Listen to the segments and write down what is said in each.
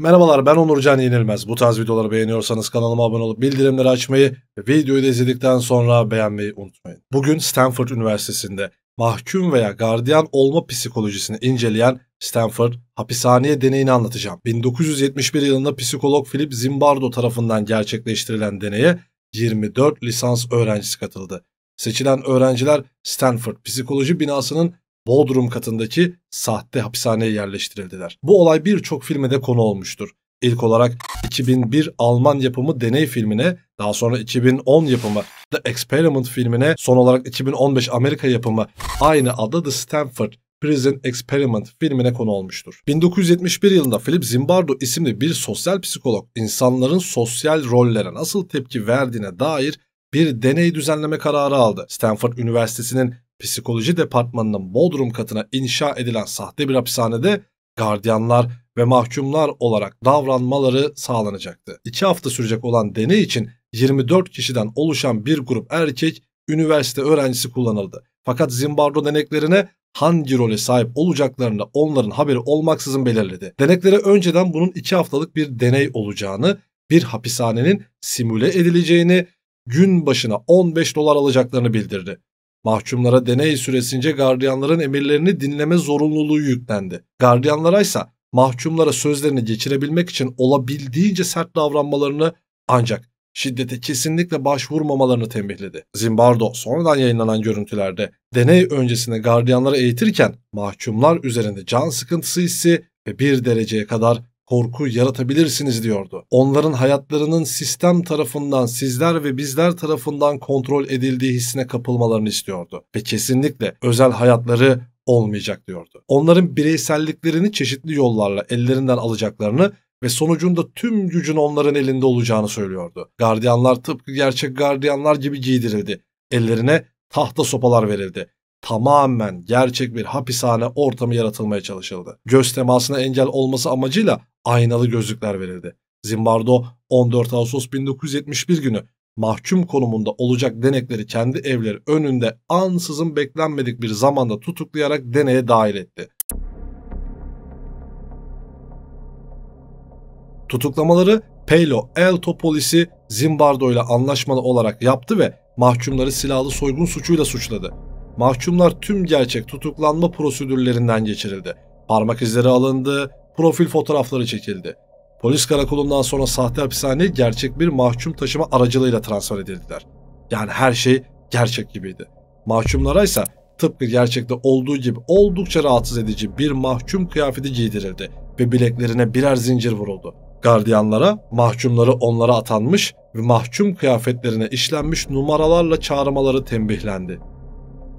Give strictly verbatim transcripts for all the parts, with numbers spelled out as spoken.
Merhabalar, ben Onurcan Yenilmez. Bu tarz videoları beğeniyorsanız kanalıma abone olup bildirimleri açmayı ve videoyu da izledikten sonra beğenmeyi unutmayın. Bugün Stanford Üniversitesi'nde mahkum veya gardiyan olma psikolojisini inceleyen Stanford hapishaneye deneyini anlatacağım. bin dokuz yüz yetmiş bir yılında psikolog Philip Zimbardo tarafından gerçekleştirilen deneye yirmi dört lisans öğrencisi katıldı. Seçilen öğrenciler Stanford Psikoloji Binası'nın Bodrum katındaki sahte hapishaneye yerleştirildiler. Bu olay birçok filme de konu olmuştur. İlk olarak iki bin bir Alman yapımı Deney filmine, daha sonra iki bin on yapımı The Experiment filmine, son olarak iki bin on beş Amerika yapımı aynı adlı The Stanford Prison Experiment filmine konu olmuştur. bin dokuz yüz yetmiş bir yılında Philip Zimbardo isimli bir sosyal psikolog, insanların sosyal rollere nasıl tepki verdiğine dair bir deney düzenleme kararı aldı. Stanford Üniversitesi'nin Psikoloji Departmanı'nın Bodrum katına inşa edilen sahte bir hapishanede gardiyanlar ve mahkumlar olarak davranmaları sağlanacaktı. İki hafta sürecek olan deney için yirmi dört kişiden oluşan bir grup erkek üniversite öğrencisi kullanıldı. Fakat Zimbardo deneklerine hangi role sahip olacaklarını onların haberi olmaksızın belirledi. Deneklere önceden bunun iki haftalık bir deney olacağını, bir hapishanenin simüle edileceğini, gün başına on beş dolar alacaklarını bildirdi. Mahkumlara deney süresince gardiyanların emirlerini dinleme zorunluluğu yüklendi. Gardiyanlara ise mahkumlara sözlerini geçirebilmek için olabildiğince sert davranmalarını, ancak şiddete kesinlikle başvurmamalarını tembihledi. Zimbardo sonradan yayınlanan görüntülerde deney öncesinde gardiyanları eğitirken mahkumlar üzerinde can sıkıntısı hissi ve bir dereceye kadar korku yaratabilirsiniz diyordu. Onların hayatlarının sistem tarafından, sizler ve bizler tarafından kontrol edildiği hissine kapılmalarını istiyordu ve kesinlikle özel hayatları olmayacak diyordu. Onların bireyselliklerini çeşitli yollarla ellerinden alacaklarını ve sonucunda tüm gücün onların elinde olacağını söylüyordu. Gardiyanlar tıpkı gerçek gardiyanlar gibi giydirildi. Ellerine tahta sopalar verildi. Tamamen gerçek bir hapishane ortamı yaratılmaya çalışıldı. Göz temasına engel olması amacıyla aynalı gözlükler verildi. Zimbardo on dört Ağustos bin dokuz yüz yetmiş bir günü mahkum konumunda olacak denekleri kendi evleri önünde ansızın beklenmedik bir zamanda tutuklayarak deneye dahil etti. Tutuklamaları Pelo El Topolis'i Zimbardo ile anlaşmalı olarak yaptı ve mahkumları silahlı soygun suçuyla suçladı. Mahkumlar tüm gerçek tutuklanma prosedürlerinden geçirildi. Parmak izleri alındı, profil fotoğrafları çekildi. Polis karakolundan sonra sahte hapishaneye gerçek bir mahkum taşıma aracılığıyla transfer edildiler. Yani her şey gerçek gibiydi. Mahkumlara ise tıpkı gerçekte olduğu gibi oldukça rahatsız edici bir mahkum kıyafeti giydirildi ve bileklerine birer zincir vuruldu. Gardiyanlara mahkumları onlara atanmış ve mahkum kıyafetlerine işlenmiş numaralarla çağırmaları tembihlendi.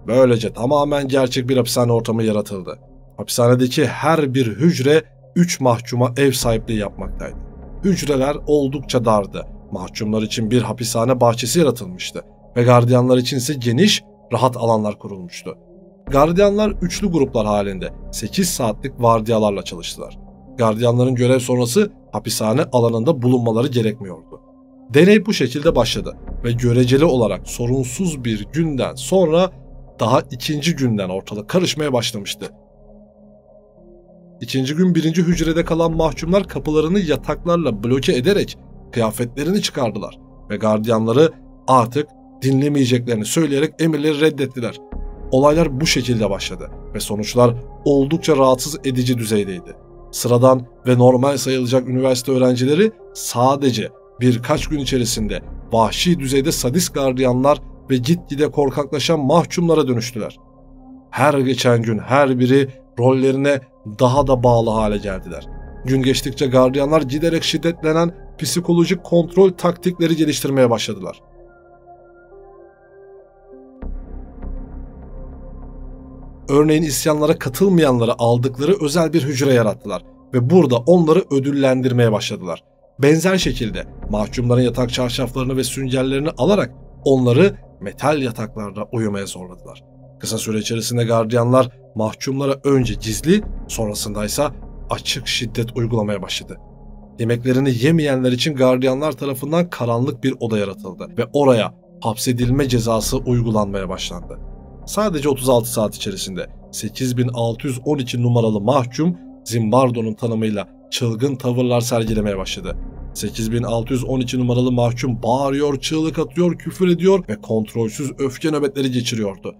Böylece tamamen gerçek bir hapishane ortamı yaratıldı. Hapishanedeki her bir hücre üç mahkuma ev sahipliği yapmaktaydı. Hücreler oldukça dardı. Mahkumlar için bir hapishane bahçesi yaratılmıştı ve gardiyanlar için ise geniş, rahat alanlar kurulmuştu. Gardiyanlar üçlü gruplar halinde sekiz saatlik vardiyalarla çalıştılar. Gardiyanların görev sonrası hapishane alanında bulunmaları gerekmiyordu. Deney bu şekilde başladı ve göreceli olarak sorunsuz bir günden sonra daha ikinci günden ortalık karışmaya başlamıştı. İkinci gün birinci hücrede kalan mahkumlar kapılarını yataklarla bloke ederek kıyafetlerini çıkardılar ve gardiyanları artık dinlemeyeceklerini söyleyerek emirleri reddettiler. Olaylar bu şekilde başladı ve sonuçlar oldukça rahatsız edici düzeydeydi. Sıradan ve normal sayılacak üniversite öğrencileri sadece birkaç gün içerisinde vahşi düzeyde sadist gardiyanlar ve gitgide korkaklaşan mahkumlara dönüştüler. Her geçen gün her biri rollerine daha da bağlı hale geldiler. Gün geçtikçe gardiyanlar giderek şiddetlenen psikolojik kontrol taktikleri geliştirmeye başladılar. Örneğin isyanlara katılmayanları aldıkları özel bir hücre yarattılar ve burada onları ödüllendirmeye başladılar. Benzer şekilde mahkumların yatak çarşaflarını ve süngerlerini alarak onları metal yataklarda uyumaya zorladılar. Kısa süre içerisinde gardiyanlar mahkumlara önce gizli, sonrasında ise açık şiddet uygulamaya başladı. Yemeklerini yemeyenler için gardiyanlar tarafından karanlık bir oda yaratıldı ve oraya hapsedilme cezası uygulanmaya başlandı. Sadece otuz altı saat içerisinde sekiz bin altı yüz on iki numaralı mahkum Zimbardo'nun tanımıyla çılgın tavırlar sergilemeye başladı. sekiz bin altı yüz on iki numaralı mahkum bağırıyor, çığlık atıyor, küfür ediyor ve kontrolsüz öfke nöbetleri geçiriyordu.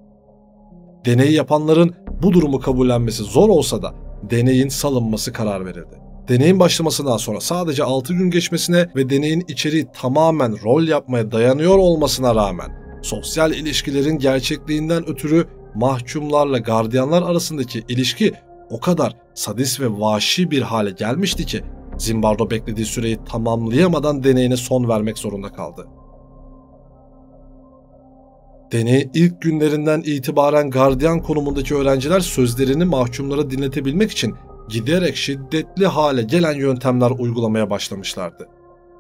Deneyi yapanların bu durumu kabullenmesi zor olsa da deneyin salınması karar verildi. Deneyin başlamasından sonra sadece altı gün geçmesine ve deneyin içeriği tamamen rol yapmaya dayanıyor olmasına rağmen sosyal ilişkilerin gerçekliğinden ötürü mahkumlarla gardiyanlar arasındaki ilişki o kadar sadist ve vahşi bir hale gelmişti ki Zimbardo beklediği süreyi tamamlayamadan deneyine son vermek zorunda kaldı. Deneyi ilk günlerinden itibaren gardiyan konumundaki öğrenciler sözlerini mahkumlara dinletebilmek için giderek şiddetli hale gelen yöntemler uygulamaya başlamışlardı.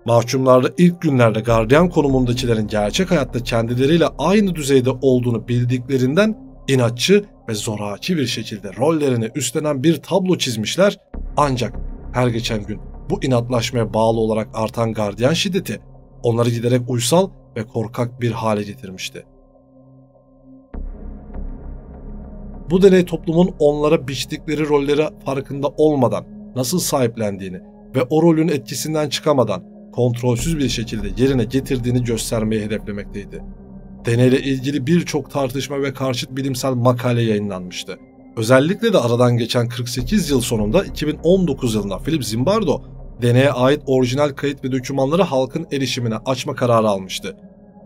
Mahkumlarda ilk günlerde gardiyan konumundakilerin gerçek hayatta kendileriyle aynı düzeyde olduğunu bildiklerinden inatçı ve zoraki bir şekilde rollerini üstlenen bir tablo çizmişler, ancak her geçen gün bu inatlaşmaya bağlı olarak artan gardiyan şiddeti onları giderek uysal ve korkak bir hale getirmişti. Bu deney toplumun onlara biçtikleri rollere farkında olmadan nasıl sahiplendiğini ve o rolün etkisinden çıkamadan kontrolsüz bir şekilde yerine getirdiğini göstermeyi hedeflemekteydi. Deneyle ilgili birçok tartışma ve karşıt bilimsel makale yayınlanmıştı. Özellikle de aradan geçen kırk sekiz yıl sonunda iki bin on dokuz yılında Philip Zimbardo deneye ait orijinal kayıt ve dokümanları halkın erişimine açma kararı almıştı.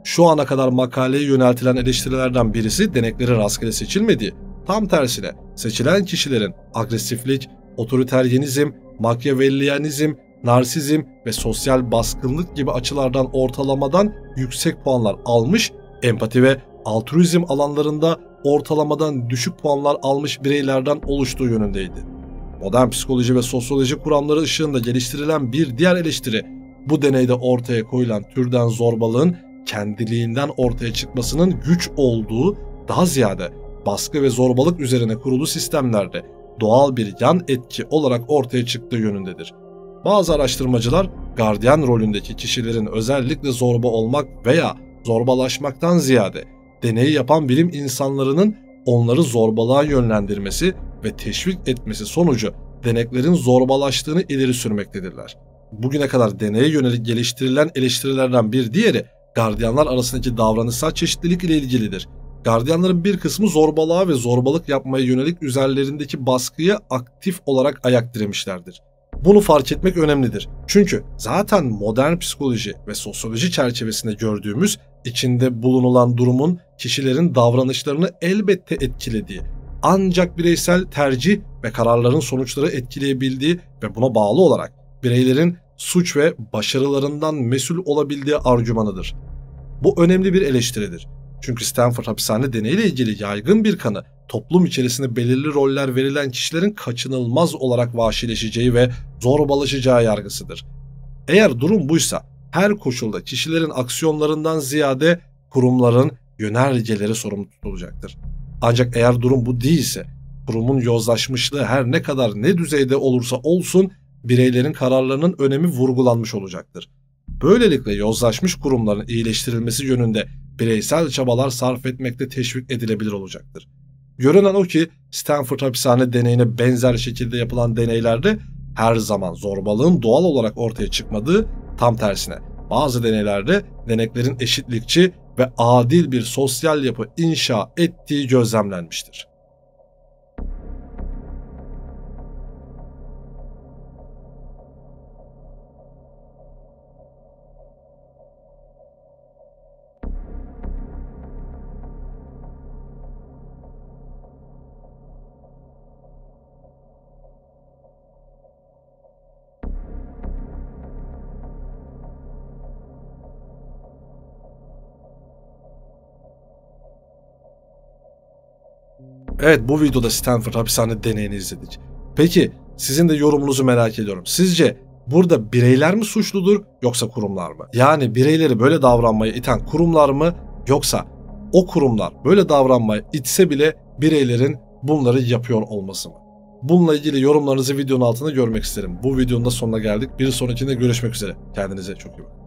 Şu ana kadar makaleye yöneltilen eleştirilerden birisi denekleri rastgele seçilmediği, tam tersine seçilen kişilerin agresiflik, otoriteryenizm, makyavellianizm, narsizm ve sosyal baskınlık gibi açılardan ortalamadan yüksek puanlar almış, empati ve altruizm alanlarında ortalamadan düşük puanlar almış bireylerden oluştuğu yönündeydi. Modern psikoloji ve sosyoloji kuramları ışığında geliştirilen bir diğer eleştiri, bu deneyde ortaya koyulan türden zorbalığın kendiliğinden ortaya çıkmasının güç olduğu, daha ziyade baskı ve zorbalık üzerine kurulu sistemlerde doğal bir yan etki olarak ortaya çıktığı yönündedir. Bazı araştırmacılar, gardiyan rolündeki kişilerin özellikle zorba olmak veya zorbalaşmaktan ziyade deneyi yapan bilim insanlarının onları zorbalığa yönlendirmesi ve teşvik etmesi sonucu deneklerin zorbalaştığını ileri sürmektedirler. Bugüne kadar deneye yönelik geliştirilen eleştirilerden bir diğeri, gardiyanlar arasındaki davranışsal çeşitlilik ile ilgilidir. Gardiyanların bir kısmı zorbalığa ve zorbalık yapmaya yönelik üzerlerindeki baskıya aktif olarak ayak diremişlerdir. Bunu fark etmek önemlidir. Çünkü zaten modern psikoloji ve sosyoloji çerçevesinde gördüğümüz, içinde bulunulan durumun kişilerin davranışlarını elbette etkilediği, ancak bireysel tercih ve kararların sonuçları etkileyebildiği ve buna bağlı olarak bireylerin suç ve başarılarından mesul olabildiği argümanıdır. Bu önemli bir eleştiridir. Çünkü Stanford hapishane deneyiyle ilgili yaygın bir kanı, toplum içerisinde belirli roller verilen kişilerin kaçınılmaz olarak vahşileşeceği ve zorbalaşacağı yargısıdır. Eğer durum buysa, her koşulda kişilerin aksiyonlarından ziyade kurumların yönergeleri sorumlu tutulacaktır. Ancak eğer durum bu değilse, kurumun yozlaşmışlığı her ne kadar ne düzeyde olursa olsun, bireylerin kararlarının önemi vurgulanmış olacaktır. Böylelikle yozlaşmış kurumların iyileştirilmesi yönünde bireysel çabalar sarf etmekte teşvik edilebilir olacaktır. Görünen o ki Stanford hapishane deneyine benzer şekilde yapılan deneylerde her zaman zorbalığın doğal olarak ortaya çıkmadığı, tam tersine bazı deneylerde deneklerin eşitlikçi ve adil bir sosyal yapı inşa ettiği gözlemlenmiştir. Evet, bu videoda Stanford hapishane deneyini izledik. Peki sizin de yorumunuzu merak ediyorum. Sizce burada bireyler mi suçludur yoksa kurumlar mı? Yani bireyleri böyle davranmaya iten kurumlar mı, yoksa o kurumlar böyle davranmaya itse bile bireylerin bunları yapıyor olması mı? Bununla ilgili yorumlarınızı videonun altında görmek isterim. Bu videonun da sonuna geldik. Bir sonrakinde görüşmek üzere. Kendinize çok iyi bakın.